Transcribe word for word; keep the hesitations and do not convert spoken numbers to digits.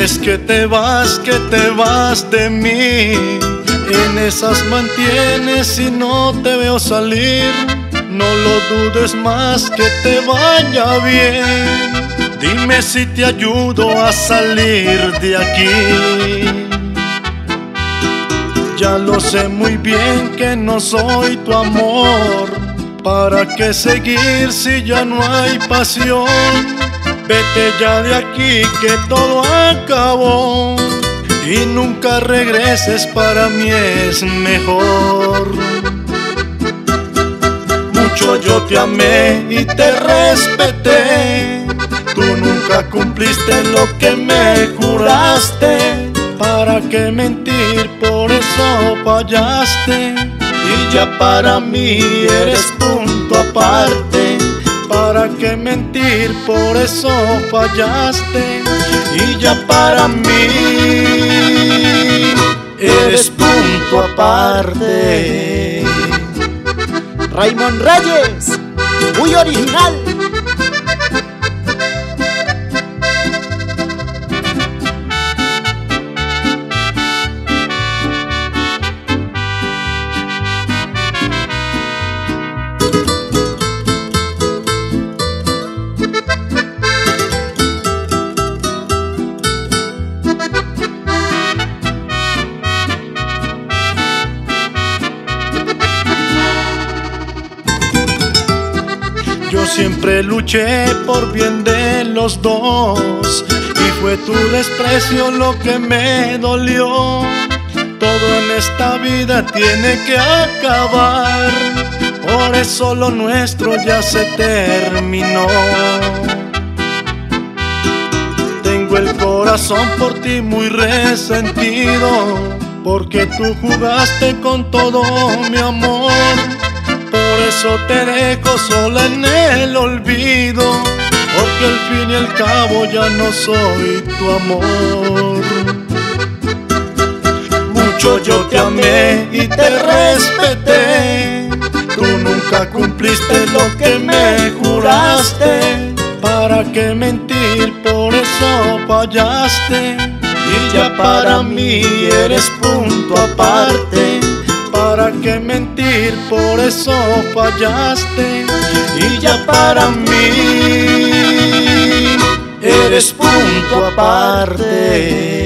dices que te vas, que te vas de mí. En esas mantienes y no te veo salir. No lo dudes más, que te vaya bien. Dime si te ayudo a salir de aquí. Ya lo sé muy bien que no soy tu amor. ¿Para qué seguir si ya no hay pasión? Vete ya de aquí que todo acabó. Y nunca regreses, para mí es mejor. Mucho yo te amé y te respeté. Tú nunca cumpliste lo que me juraste. ¿Para qué mentir? Por eso fallaste. Y ya para mí eres punto aparte. ¿Para qué mentir? Por eso fallaste. Y ya para mí eres punto aparte. Raymond Reyes, muy original. Yo siempre luché por bien de los dos, y fue tu desprecio lo que me dolió. Todo en esta vida tiene que acabar, por eso lo nuestro ya se terminó. Tengo el corazón por ti muy resentido, porque tú jugaste con todo mi amor. Por eso te dejo sola en el olvido, porque al fin y al cabo ya no soy tu amor. Mucho yo te amé y te respeté. Tú nunca cumpliste lo que me juraste. ¿Para qué mentir? Por eso fallaste. Y ya para mí eres punto aparte. ¿Para qué mentir? Por eso fallaste. Y ya para mí eres punto aparte.